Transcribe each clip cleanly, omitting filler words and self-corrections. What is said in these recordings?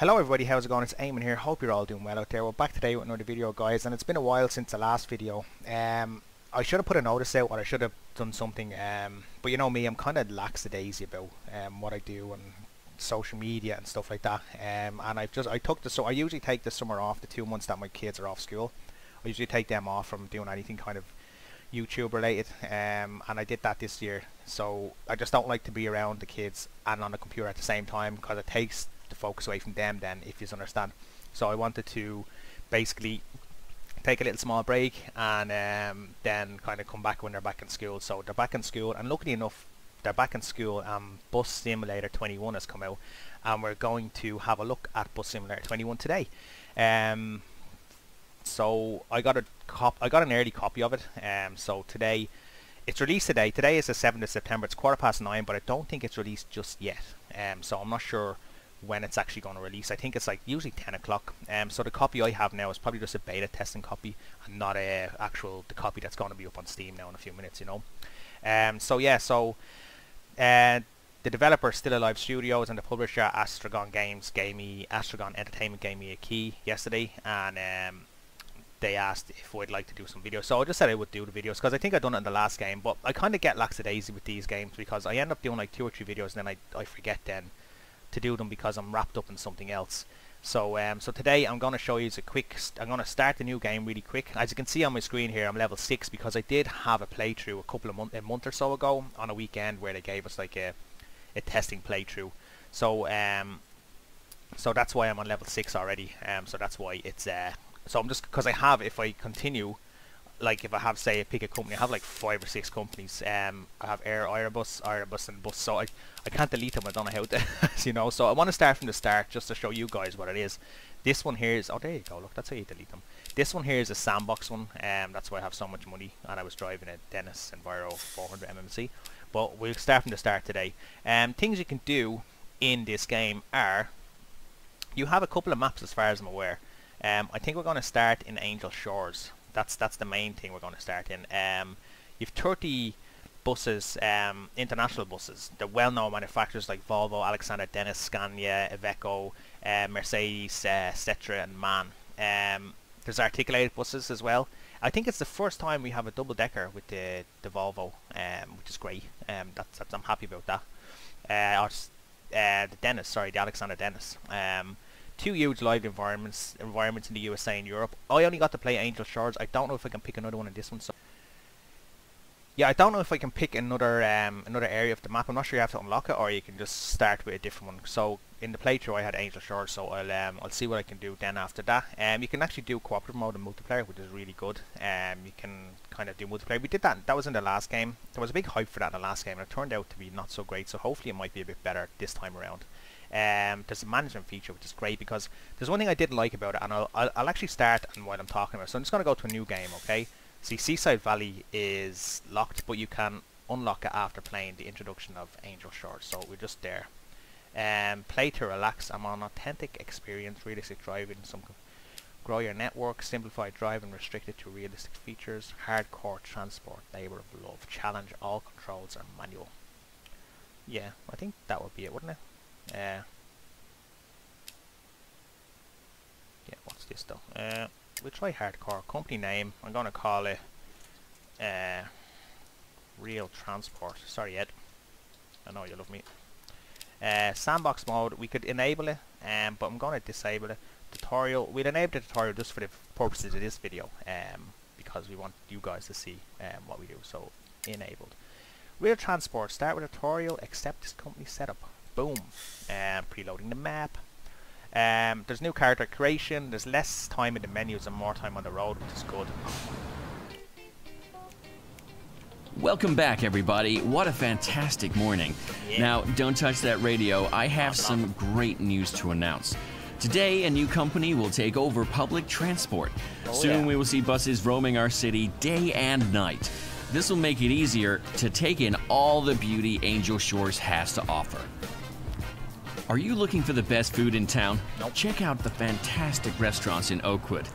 Hello everybody, how's it going? It's Eamon here. Hope you're all doing well out there. We're back today with another video, guys, and it's been a while since the last video. I should have put a notice out, or I should have done something, but you know me, I'm kind of lackadaisy about what I do and social media and stuff like that. And I usually take the summer off, the 2 months that my kids are off school. I usually take them off from doing anything kind of YouTube related, and I did that this year. So I just don't like to be around the kids and on the computer at the same time, because it takes the focus away from them then, if you understand. So I wanted to basically take a little small break and then kind of come back when they're back in school. So they're back in school, and luckily enough they're back in school. Bus Simulator 21 has come out, and we're going to have a look at Bus Simulator 21 today. So I got an early copy of it. So today, it's released today. Today is the 7th of September. It's 9:15, but I don't think it's released just yet. So I'm not sure when it's actually going to release. I think it's like usually 10 o'clock. So the copy I have now is probably just a beta testing copy, and not a actual the copy that's going to be up on Steam now in a few minutes, you know. So yeah, so the developer Still Alive Studios and the publisher Astragon Entertainment gave me a key yesterday, and they asked if I'd like to do some videos. So I just said I would do the videos, because I think I'd done it in the last game, but I kind of get lackadaisy with these games, because I end up doing like 2 or 3 videos, and then I forget then to do them, because I'm wrapped up in something else. So so today I'm going to show you a quick, I'm going to start the new game really quick. As you can see on my screen here, I'm level 6, because I did have a playthrough a month or so ago on a weekend where they gave us like a testing playthrough. So so that's why I'm on level 6 already. So that's why it's so I'm just, because I have, if I continue, like if I have, say, pick a company, I have like 5 or 6 companies. I have Airbus and Bus, so I can't delete them. I don't know how to, you know. So I want to start from the start just to show you guys what it is. This one here is, oh there you go, look, that's how you delete them. This one here is a sandbox one, that's why I have so much money, and I was driving a Dennis Enviro 400 MMC. But we'll start from the start today. Things you can do in this game are, you have a couple of maps as far as I'm aware. I think we're going to start in Angel Shores. That's the main thing we're going to start in. You've 30 buses, international buses. They're well-known manufacturers like Volvo, Alexander Dennis, Scania, Iveco, Mercedes, Setra, and MAN. There's articulated buses as well. I think it's the first time we have a double-decker with the Volvo, which is great. I'm happy about that. The Alexander Dennis. 2 huge live environments in the USA and Europe. I only got to play Angel Shores. I don't know if I can pick another one in this one. So yeah, I don't know if I can pick another area of the map. I'm not sure, you have to unlock it, or you can just start with a different one. So in the playthrough I had Angel Shores, so I'll see what I can do then after that. You can actually do cooperative mode and multiplayer, which is really good. You can kind of do multiplayer. We did that. That was in the last game. There was a big hype for that in the last game, and it turned out to be not so great. So hopefully it might be a bit better this time around. There's a management feature, which is great, because there's one thing I didn't like about it, and I'll actually start and while I'm talking about it. So I'm just going to go to a new game, okay? See, Seaside Valley is locked, but you can unlock it after playing the introduction of Angel Shores. So we're just there. Play to relax. I'm on authentic experience, realistic driving. Grow your network, simplify driving, restricted to realistic features, hardcore transport, labor of love, challenge, all controls are manual. Yeah, I think that would be it, wouldn't it? Yeah, what's this though? We'll try hardcore. Company name, I'm gonna call it Real Transport. Sorry Ed, I know you love me. Sandbox mode, we could enable it, but I'm gonna disable it. Tutorial, we'll enable the tutorial just for the purposes of this video, because we want you guys to see what we do. So enabled. Real Transport, start with a tutorial, accept this company setup. Boom. Preloading the map. There's new character creation. There's less time in the menus and more time on the road, which is good. Welcome back, everybody. What a fantastic morning. Yeah. Now, don't touch that radio. I have some great news to announce. Today, a new company will take over public transport. Oh, soon, yeah, we will see buses roaming our city day and night. This will make it easier to take in all the beauty Angel Shores has to offer. Are you looking for the best food in town? Nope. Check out the fantastic restaurants in Oakwood.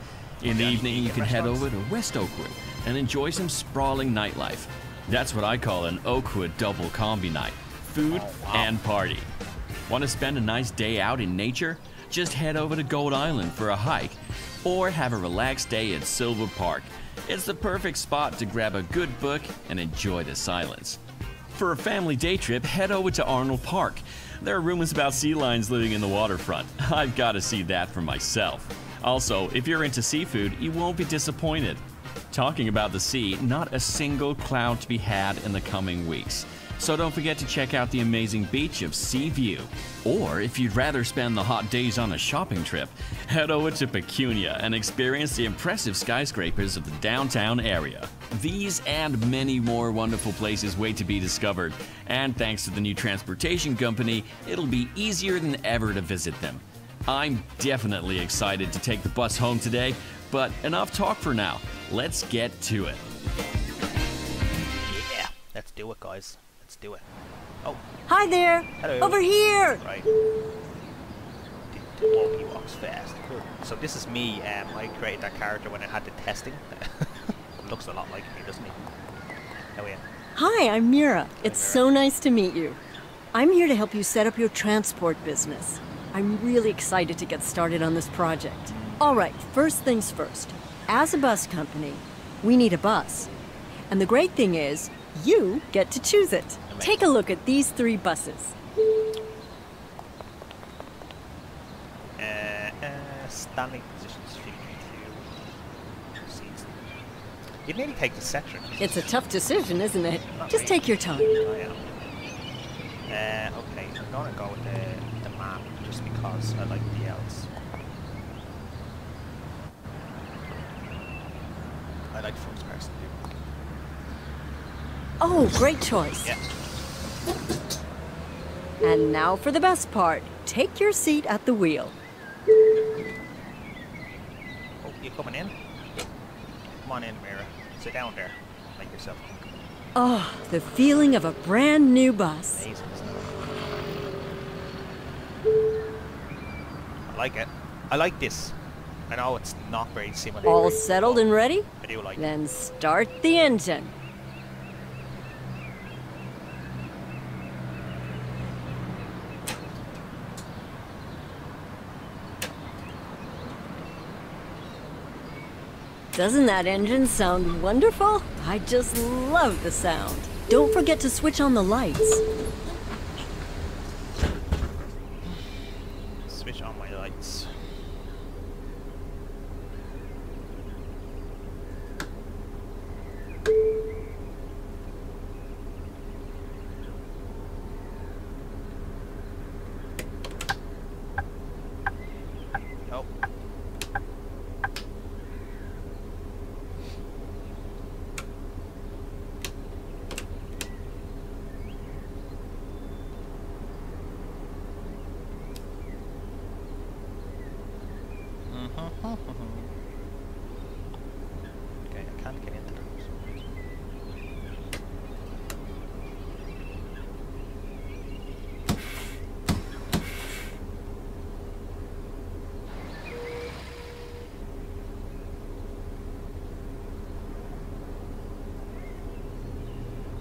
In the evening, you can head over to West Oakwood and enjoy some sprawling nightlife. That's what I call an Oakwood double combi night. Food and party. Want to spend a nice day out in nature? just head over to Gold Island for a hike or have a relaxed day at Silver Park. It's the perfect spot to grab a good book and enjoy the silence. For a family day trip, head over to Arnold Park. There are rumors about sea lions living in the waterfront. I've got to see that for myself. Also, if you're into seafood, you won't be disappointed. Talking about the sea, not a single cloud to be had in the coming weeks. So don't forget to check out the amazing beach of Sea View. Or if you'd rather spend the hot days on a shopping trip, head over to Pecunia and experience the impressive skyscrapers of the downtown area. These and many more wonderful places wait to be discovered, and thanks to the new transportation company, it'll be easier than ever to visit them. I'm definitely excited to take the bus home today, but enough talk for now. Let's get to it. Yeah, let's do it, guys. Let's do it. Oh. Hi there. Hello. Over here. Right. He walks fast. Cool. So this is me. I created that character when I had the testing. Looks a lot like me, doesn't he? Oh yeah. Hi, I'm Mira. It's so nice to meet you. I'm here to help you set up your transport business. I'm really excited to get started on this project. All right. First things first. As a bus company, we need a bus, and the great thing is, you get to choose it. Take a look at these three buses. Standing positions. You'd maybe take the Setra. It's a tough decision, isn't it? Just take your time. Okay, I'm gonna go with the MAN just because I like the L's. I like first person too. Oh, great choice. Yeah. And now for the best part. Take your seat at the wheel. Oh, you coming in? Come on in, Mira. Sit down there. Make yourself comfortable. Oh, the feeling of a brand new bus. Amazing, isn't it? I like it. I like this. I know it's not very similar. All settled and ready? I do like it. Then start the engine. Doesn't that engine sound wonderful? I just love the sound. Don't forget to switch on the lights. Switch on my lights.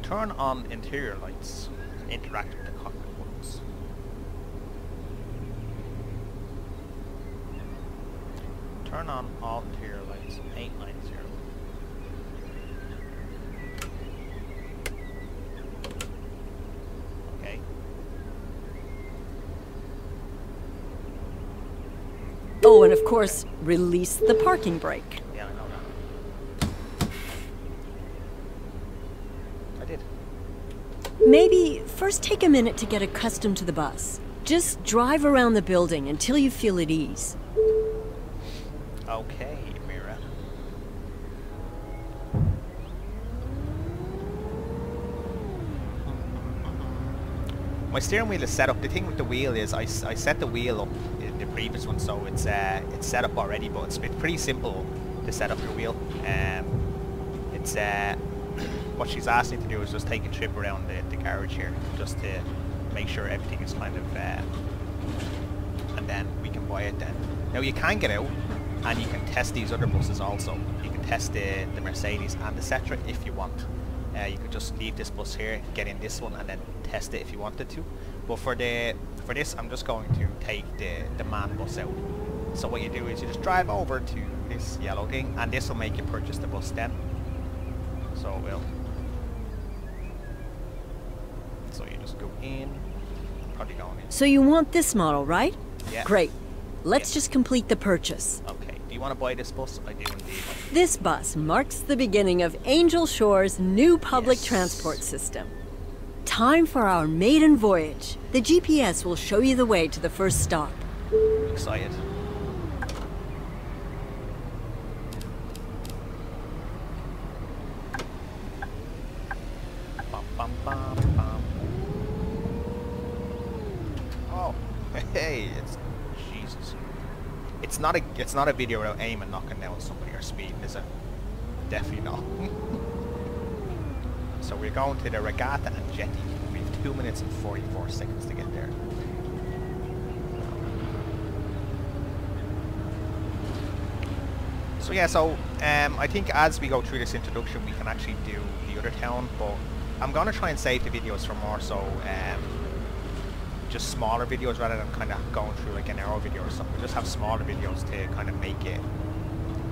Turn on interior lights and interact with the cockpit buttons. Turn on all interior lights, 890. Okay. Oh, and of course, release the parking brake. Maybe first take a minute to get accustomed to the bus. Just drive around the building until you feel at ease. Okay, Mira. My steering wheel is set up. The thing with the wheel is I set the wheel up in the previous one, so it's set up already, but it's pretty simple to set up your wheel. What she's asked me to do is just take a trip around the garage here, just to make sure everything is kind of, and then we can buy it then. Now you can get out, and you can test these other buses also. You can test the Mercedes and the Setra if you want. You could just leave this bus here, get in this one, and then test it if you wanted to. But for this, I'm just going to take the MAN bus out. So what you do is you just drive over to this yellow thing, and this will make you purchase the bus then. So it will. So you just go in. Probably going in. So you want this model, right? Yeah. Great. Let's just complete the purchase. Okay. Do you want to buy this bus? I do indeed. This bus marks the beginning of Angel Shores' new public transport system. Time for our maiden voyage. The GPS will show you the way to the first stop. Excited. Bum, bum, bum, bum. Oh, hey, it's Jesus. It's not a video without Eamon knocking down somebody or speeding, is it? Definitely not. So we're going to the Regatta and Jetty. We have 2 minutes and 44 seconds to get there. So yeah, so I think as we go through this introduction, we can actually do the other town, but I'm going to try and save the videos for more, so just smaller videos rather than kind of going through like an hour video or something. We just have smaller videos to kind of make it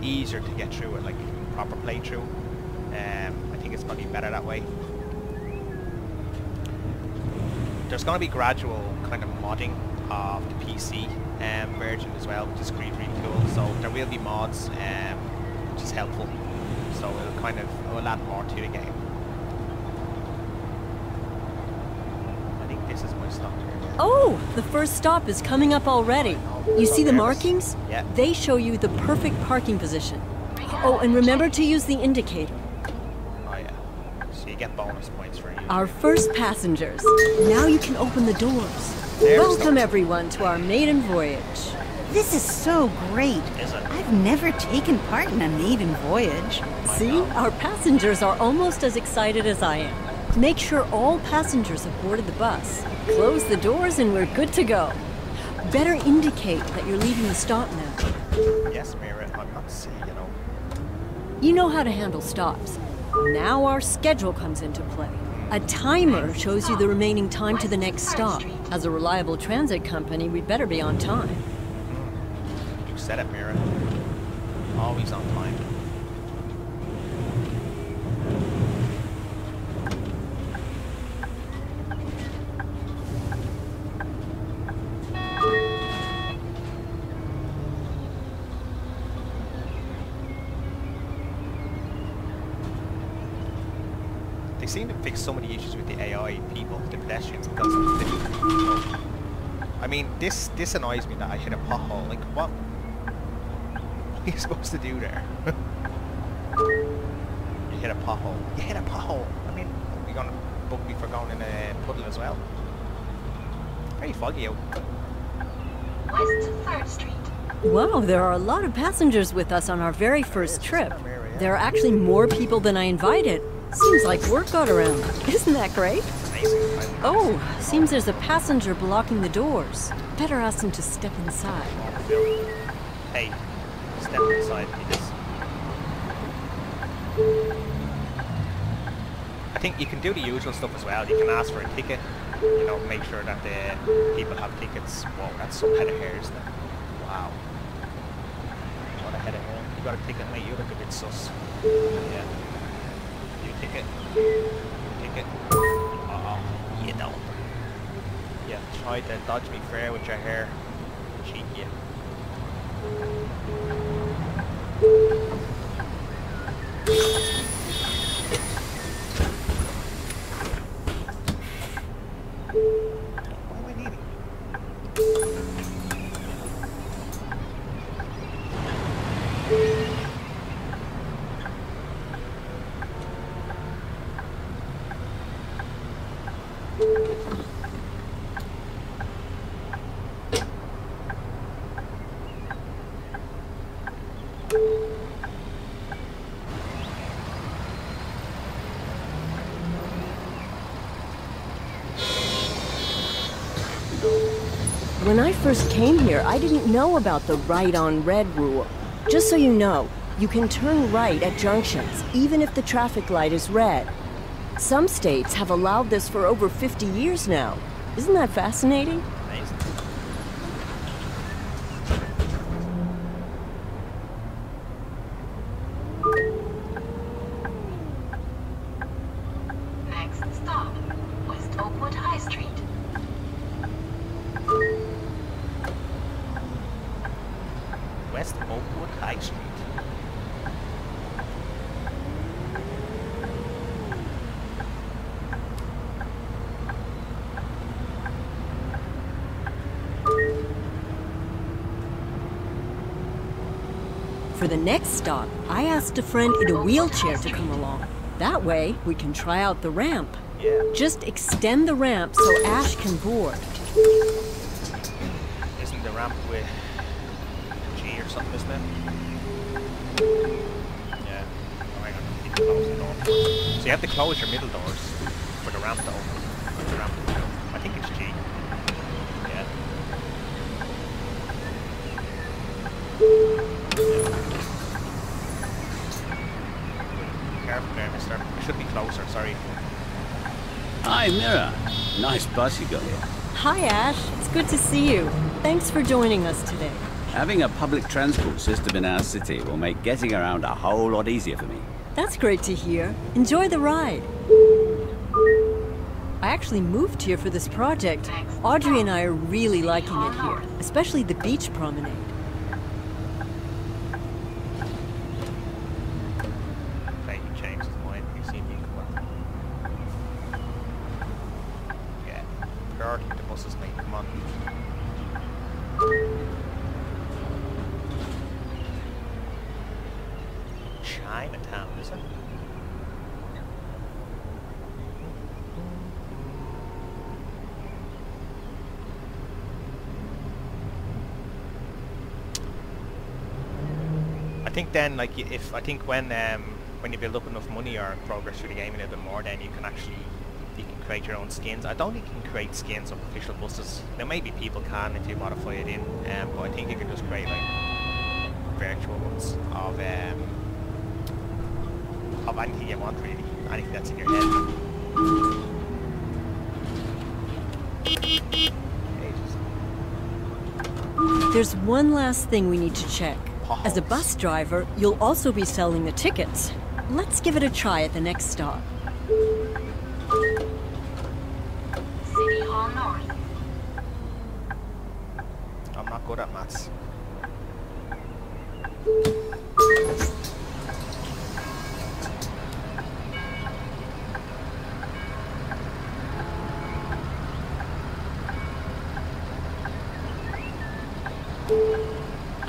easier to get through it, like proper playthrough. I think it's probably better that way. There's going to be gradual kind of modding of the PC version as well, which is really cool. So there will be mods, which is helpful. So it'll kind of add more to the game. I think this is my stop here. Oh, the first stop is coming up already. You see the markings? Yeah. They show you the perfect parking position. Oh, and remember to use the indicator. Oh yeah. So you get bonus points for using. Our first passengers. Now you can open the doors. Welcome everyone to our maiden voyage. This is so great. Is it? I've never taken part in a maiden voyage. See, our passengers are almost as excited as I am. Make sure all passengers have boarded the bus. Close the doors and we're good to go. Better indicate that you're leaving the stop now. Yes, Mira, I'm not seeing, you know. You know how to handle stops. Now our schedule comes into play. A timer shows you the remaining time to the next stop. As a reliable transit company, we'd better be on time. You set it, Mira. Always on time. They seem to fix so many issues with the AI people, the pedestrians, because I mean, this annoys me that I hit a pothole. Like, what are you supposed to do there? You hit a pothole. You hit a pothole. I mean, are you gonna book me for going in a puddle as well? Very foggy out. West 3rd Street. Wow, there are a lot of passengers with us on our very first trip. There are actually more people than I invited. Seems like work got around. Isn't that great? Oh, seems there's a passenger blocking the doors. Better ask him to step inside. Hey, step inside, please. I think you can do the usual stuff as well. You can ask for a ticket. You know, make sure that the people have tickets. Whoa, that's some head of hairs there. Wow. What a head of hair. You got a ticket, mate. You look a bit sus. Yeah. Ticket. Ticket. Uh-oh. You don't. Yeah, try to dodge me fair with your hair. Cheeky. What am I needing? When I first came here, I didn't know about the right on red rule. Just so you know, you can turn right at junctions, even if the traffic light is red. Some states have allowed this for over 50 years now. Isn't that fascinating? Amazing. West Oakwood High Street. For the next stop, I asked a friend in a wheelchair to come along. That way, we can try out the ramp. Yeah. Just extend the ramp so Ash can board. Isn't the ramp with G or something, isn't it? Yeah. Oh, hang on. You need to close the door. So you have to close your middle doors for the ramp to open. For the ramp to open. I think it's G. Yeah. Be careful there, mister. I should be closer, sorry. Hi, Mira. Nice bus you got here. Hi, Ash. It's good to see you. Thanks for joining us today. Having a public transport system in our city will make getting around a whole lot easier for me. That's great to hear. Enjoy the ride. I actually moved here for this project. Audrey and I are really liking it here, especially the beach promenade. Then, like, if I think when you build up enough money or progress through the game a little bit more, then you can actually create your own skins. I don't think you can create skins of official buses. Now maybe people can if you modify it in, but I think you can just create like virtual ones of anything you want, really, anything that's in your head. There's one last thing we need to check. As a bus driver, you'll also be selling the tickets. Let's give it a try at the next stop. City Hall North. I'm not good at maths.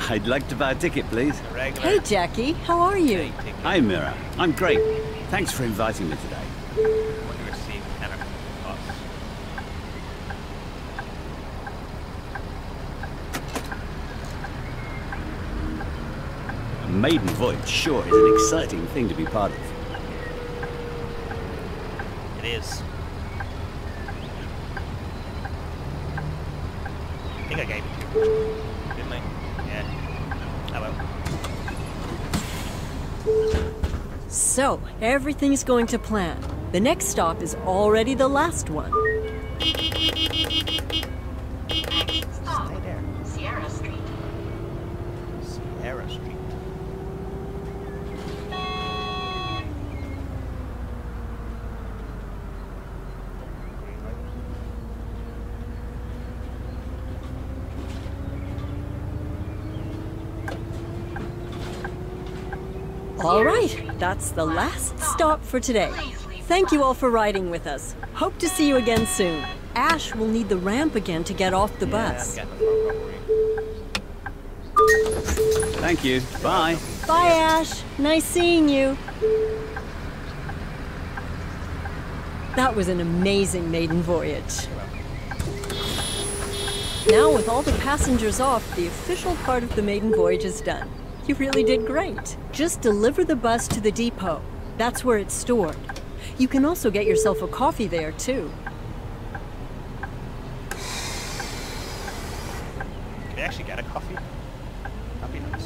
I'd like to buy a ticket, please. Hey, Jackie. How are you? Hi, Mira. I'm great. Thanks for inviting me today. A maiden voyage sure is an exciting thing to be part of. It is. I think I gave it to you. Didn't I? Yeah. So, everything's going to plan. The next stop is already the last one. Stop. Stay there. Sierra Street. Sierra Street. All right, that's the last stop for today. Thank you all for riding with us. Hope to see you again soon. Ash will need the ramp again to get off the bus. Thank you. Bye. Bye, Ash. Nice seeing you. That was an amazing maiden voyage. Now, with all the passengers off, the official part of the maiden voyage is done. You really did great. Just deliver the bus to the depot. That's where it's stored. You can also get yourself a coffee there, too. Can I actually get a coffee? That'd be nice.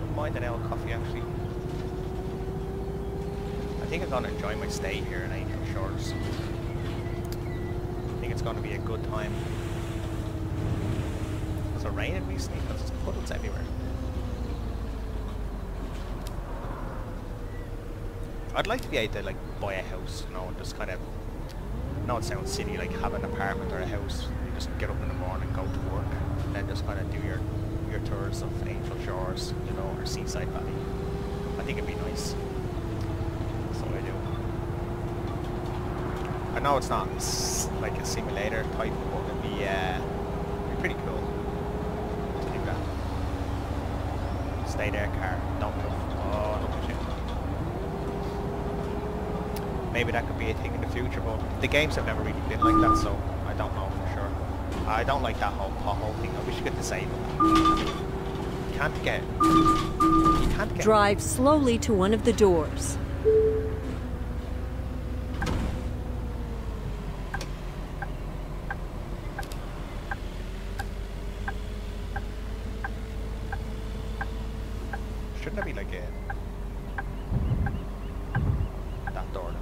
Don't mind an L coffee, actually. I think I'm gonna enjoy my stay here in Angel Shores. I think it's gonna be a good time. It rained recently because there's puddles everywhere. I'd like to be able to like buy a house, you know, and just kind of, I know it sounds silly, like have an apartment or a house just get up in the morning, go to work, and then just kind of do your tours of Angel Shores, you know, or Seaside Valley. I think it'd be nice. So I do. I know it's not like a simulator type, but it'd be pretty cool to do that. Stay there, car. Don't move. Oh, look at you. Maybe that could be a thing in the future, but the games have never really been like that, so I don't know for sure. I don't like that whole pothole thing. I wish you could disable it. You can't get it. You can't get it. Drive slowly to one of the doors. Shouldn't that be like a... that door?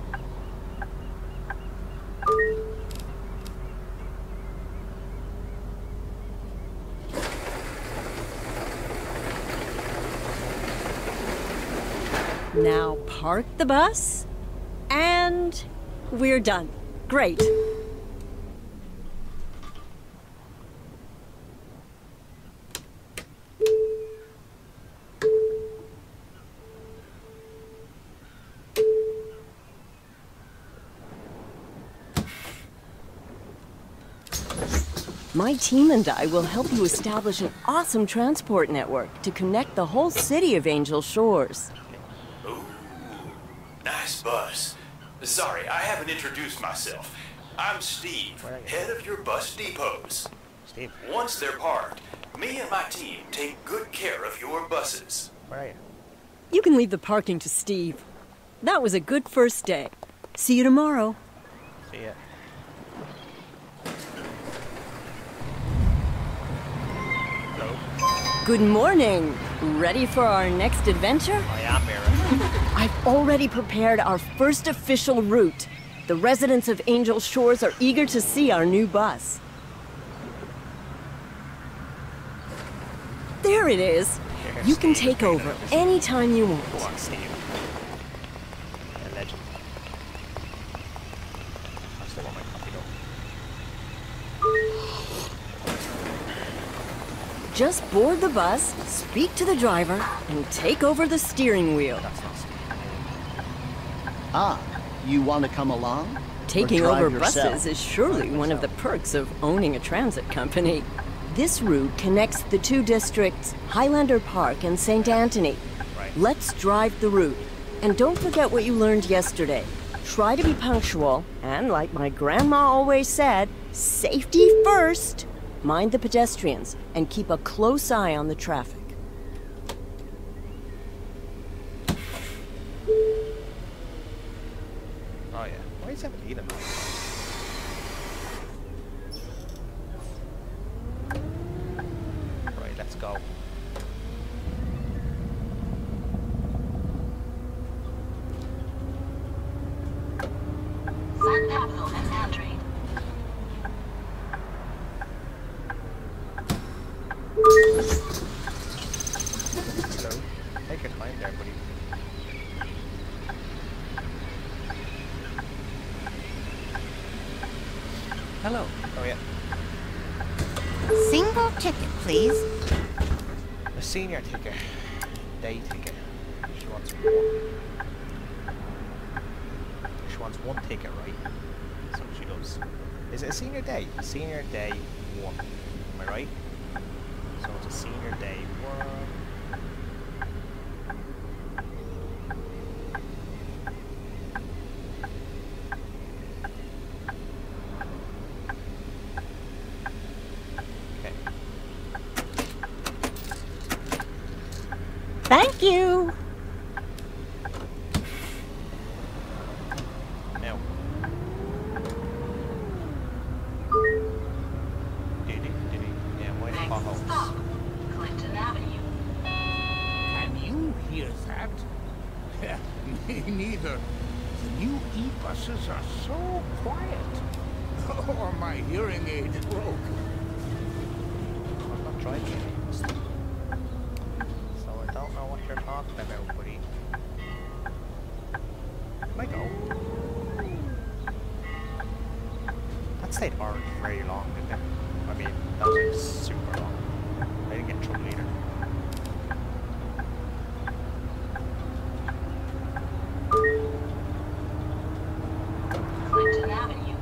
Now park the bus, and we're done. Great. My team and I will help you establish an awesome transport network to connect the whole city of Angel Shores. Nice bus. Sorry, I haven't introduced myself. I'm Steve, head of your bus depots. Steve. Once they're parked, me and my team take good care of your buses. Where are you? You can leave the parking to Steve. That was a good first day. See you tomorrow. See ya. Hello. Good morning. Ready for our next adventure? I am, Mira. I've already prepared our first official route. The residents of Angel Shores are eager to see our new bus. There it is. You can take over any time you want. Go on, Steve. A legend. I still want my coffee though. Just board the bus, speak to the driver, and take over the steering wheel. Ah, you want to come along? Taking over buses is surely one of the perks of owning a transit company. This route connects the two districts, Highlander Park and St. Anthony. Let's drive the route. And don't forget what you learned yesterday. Try to be punctual, and like my grandma always said, safety first. Mind the pedestrians, and keep a close eye on the traffic. Right, let's go. Sun capital and country. Hello. Take your time there, buddy. Hello. Oh, yeah. Single ticket, please. A senior ticket. Day ticket. She wants one. She wants one ticket, right? That's what she does. Is it a senior day? Senior day one. Am I right? So it's a senior day one. You. No. Yeah, wait. Stop. Clinton Avenue. Can you hear that? Me neither. The new e-buses are so quiet. Oh, my hearing aid broke. I'm not driving. You're talking about, buddy. Can I go? That stayed orange very long, didn't it? I mean, that was like super long. I didn't get in trouble either. Clinton Avenue.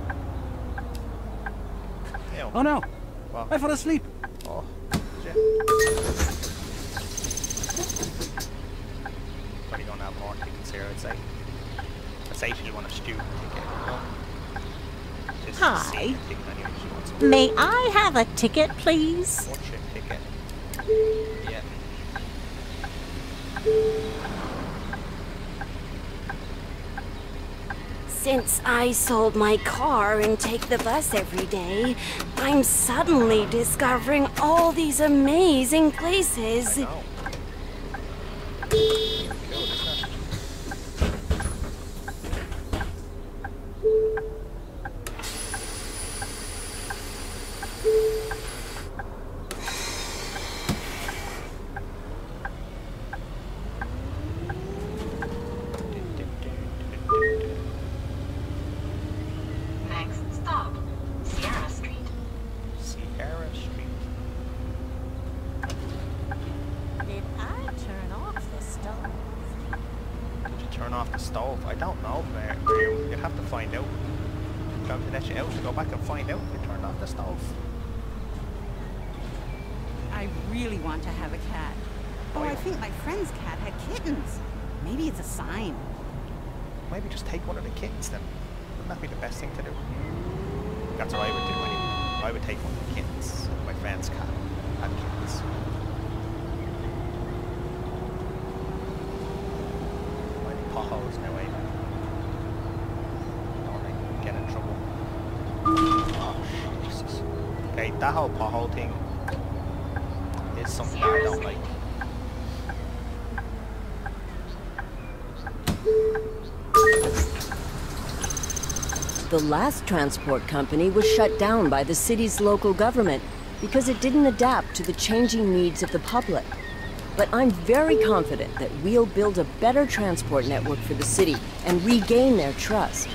Ew. Oh no! Wow. I fell asleep! Oh, shit. But you don't have more tickets here, I'd say. I'd say she'd want a student ticket. Just hi. May I have a ticket, please? What's your ticket? Yeah. Since I sold my car and take the bus every day, I'm suddenly discovering all these amazing places. I know. That whole pothole thing is something that I don't like. The last transport company was shut down by the city's local government because it didn't adapt to the changing needs of the public. But I'm very confident that we'll build a better transport network for the city and regain their trust.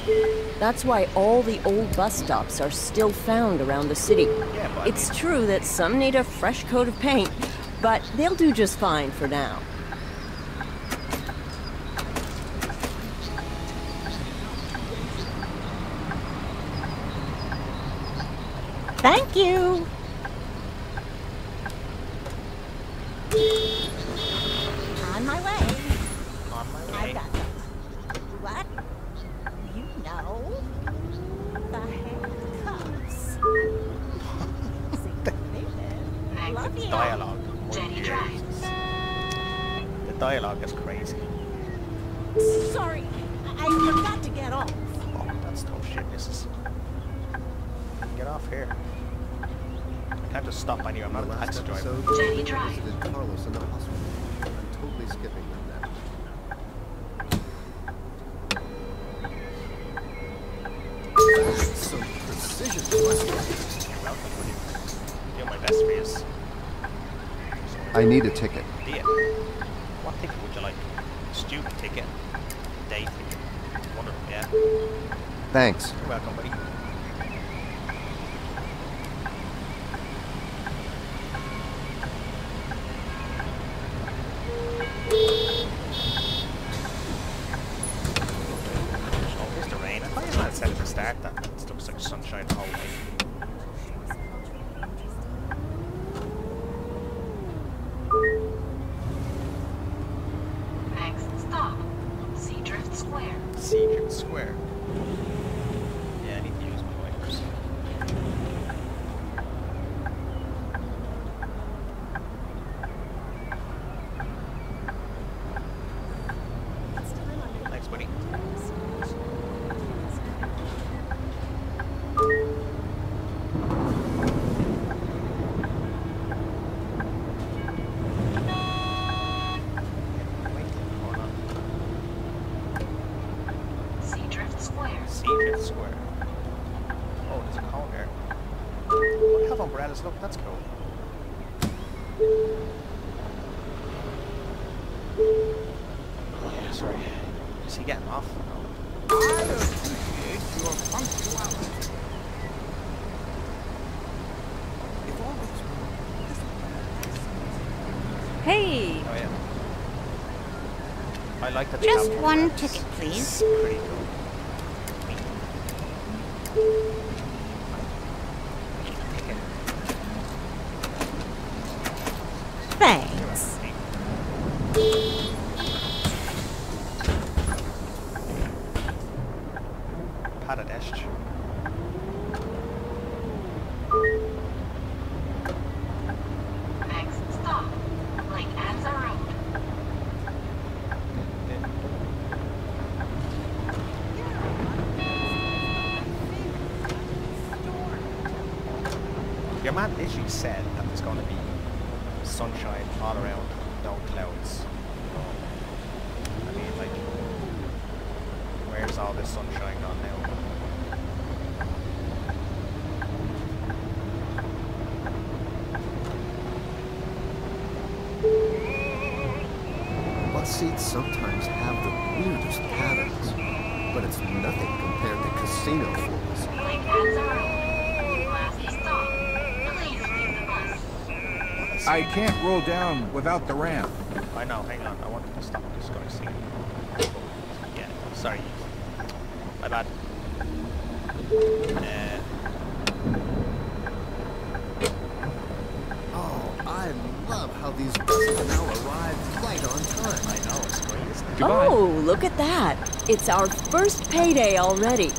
That's why all the old bus stops are still found around the city. Yeah, but it's true that some need a fresh coat of paint, but they'll do just fine for now. Thank you! I need a ticket. Yeah. What ticket would you like? Student ticket? Day ticket? Wonder, yeah. Thanks. You're welcome, buddy. Hey! Oh, yeah. I like that. Just one ticket, please. Pretty cool. Thanks. Paradest. Next stop, Lake Anza Road. Your man literally said that there's going to be sunshine all around, no clouds. I mean, like, where's all this sunshine gone now? Bus seats sometimes have the weirdest patterns, but it's nothing compared to casino floors. Like Anzaro, last stop. Please leave the bus. I can't roll down without the ramp. I know, hang on, I wanted to stop this going to see. Yeah, sorry. My bad. Oh, I love how these buses now arrive right on time. I know, it's great, isn't it? Goodbye. Oh, look at that. It's our first payday already.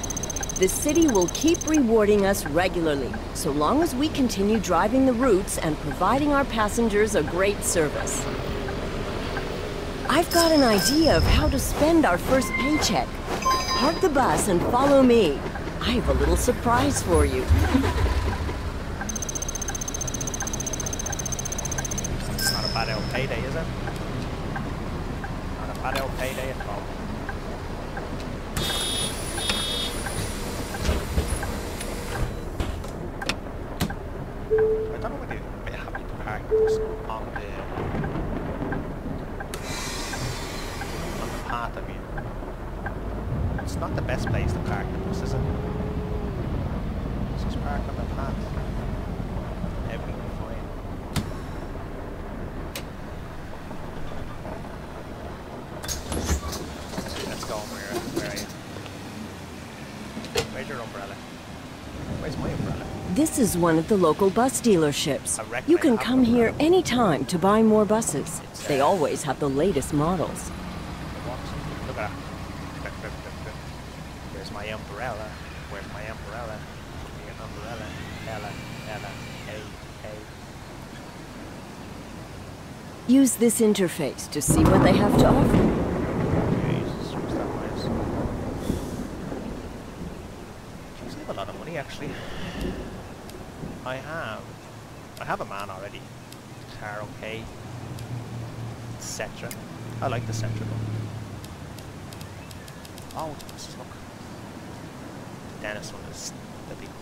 The city will keep rewarding us regularly, so long as we continue driving the routes and providing our passengers a great service. I've got an idea of how to spend our first paycheck. Park the bus and follow me. I have a little surprise for you. It's not a bad old payday, is it? Not a bad old payday at all. This is one of the local bus dealerships. You can come here anytime to buy more buses. They always have the latest models. Look at that. Where's my umbrella? Where's my umbrella? Give me an umbrella. Ella, Ella, hey, hey. Use this interface to see what they have to offer. I have a MAN already. Car okay. Setra. I like the Setra though. Oh, look. The Dennis one is the big one.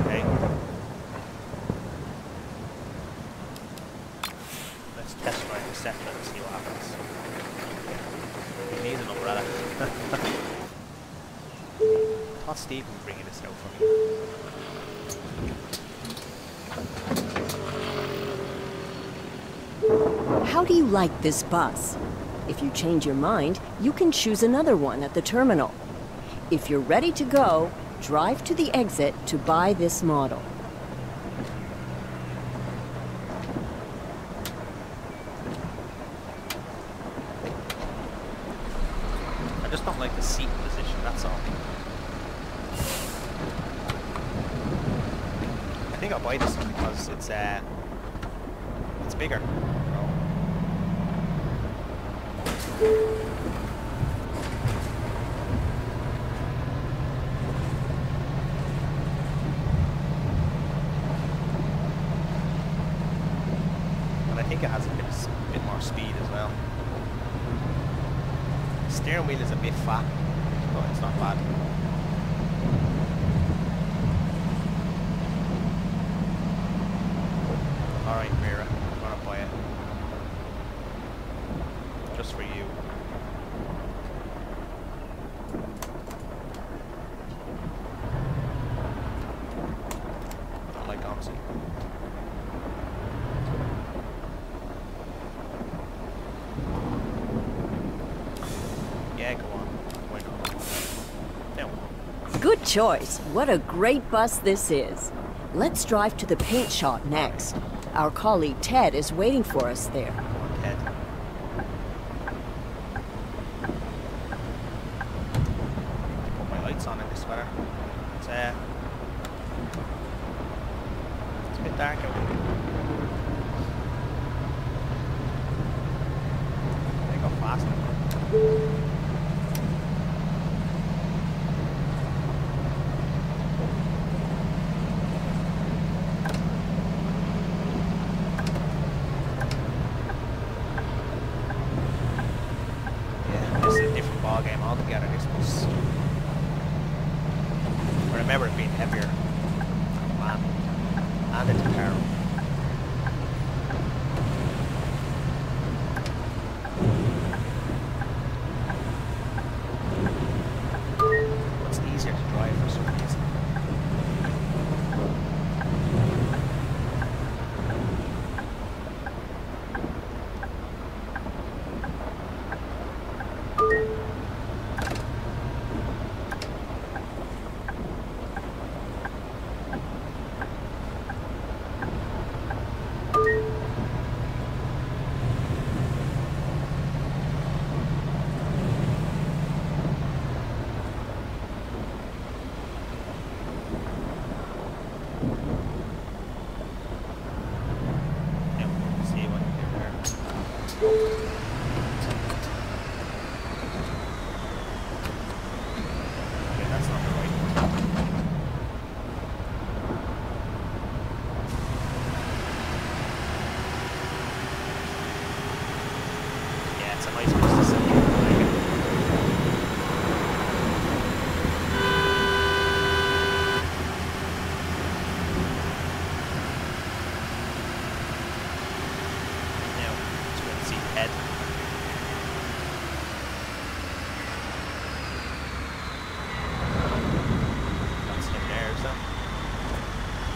Okay. Let's test drive the Setra and see what happens. He needs an umbrella. I thought Steve was bringing this out for me. How do you like this bus? If you change your mind, you can choose another one at the terminal. If you're ready to go, drive to the exit to buy this model. I just don't like the seat position, that's all. I think I'll buy this one because it's bigger. And I think it has a bit more speed as well. The steering wheel is a bit fat, but it's not bad. Alright, Mira, I'm gonna buy it. Just for you. I like Omzi. Good choice. What a great bus this is. Let's drive to the paint shop next. Our colleague Ted is waiting for us there. Ted. Put my lights on in this weather. It's a bit dark out here. They go faster.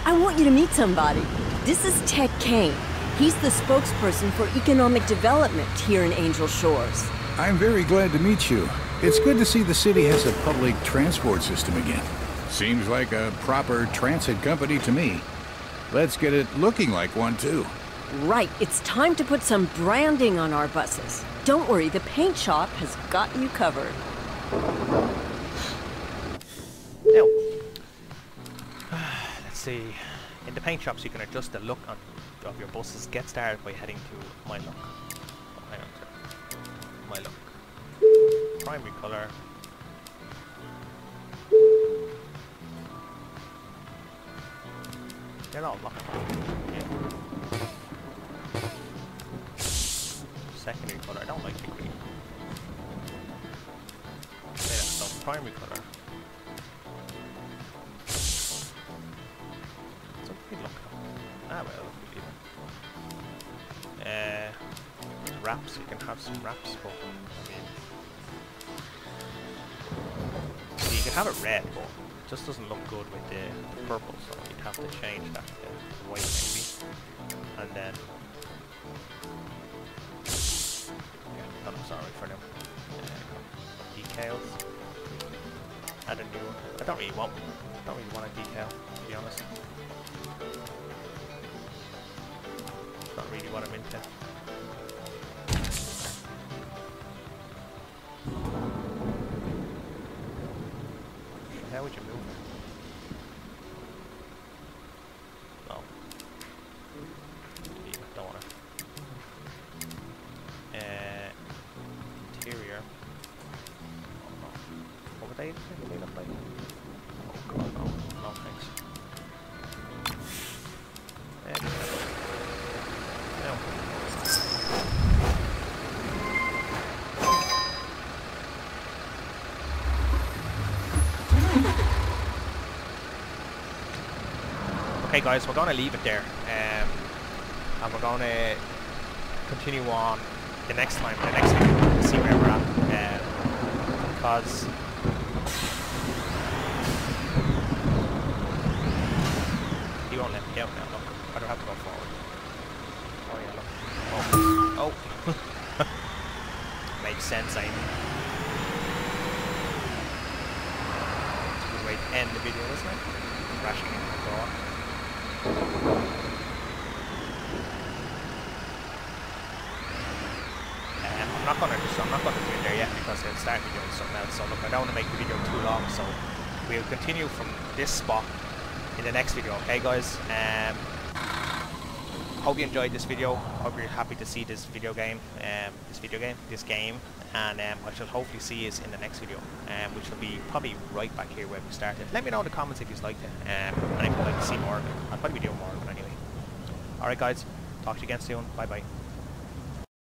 I want you to meet somebody. This is Ted Kane. He's the spokesperson for economic development here in Angel Shores. I'm very glad to meet you. It's good to see the city has a public transport system again. Seems like a proper transit company to me. Let's get it looking like one too. Right, it's time to put some branding on our buses. Don't worry, the paint shop has got you covered. Let's see. In the paint shops, you can adjust the look of your buses. Get started by heading to My Look. Oh, hang on a second. My Look. Primary color. They're not locked. Yeah. Secondary color. I don't like the green. Yeah, so primary color. Wraps, you can have some wraps, but I mean, so you can have it red, but it just doesn't look good with the purple, so you'd have to change that to white maybe, and then yeah, I'm sorry for them decals. Add a new one. I don't really want a decal, to be honest. Not really what I'm into. How would you move it? No. Yeah, don't want to. Interior. Oh no. What would they look like? Oh god, no. No thanks. Okay guys, we're going to leave it there, and we're going to continue on the next time to see where we're at, because he won't let me out now, look, I don't have to go forward. Oh yeah, look, oh, makes sense, eh? It's a good way way to end the video this way. Crashing into the car. And I'm not gonna do it there yet because they'll start me doing something else. So look, I don't want to make the video too long, so we'll continue from this spot in the next video, okay guys? Hope you enjoyed this video. Hope you're happy to see this video game, and I shall hopefully see you in the next video, which will be probably right back here where we started. Let me know in the comments if you liked it, and if you'd like to see more. I'll probably be doing more of it anyway. Alright guys, talk to you again soon. Bye bye.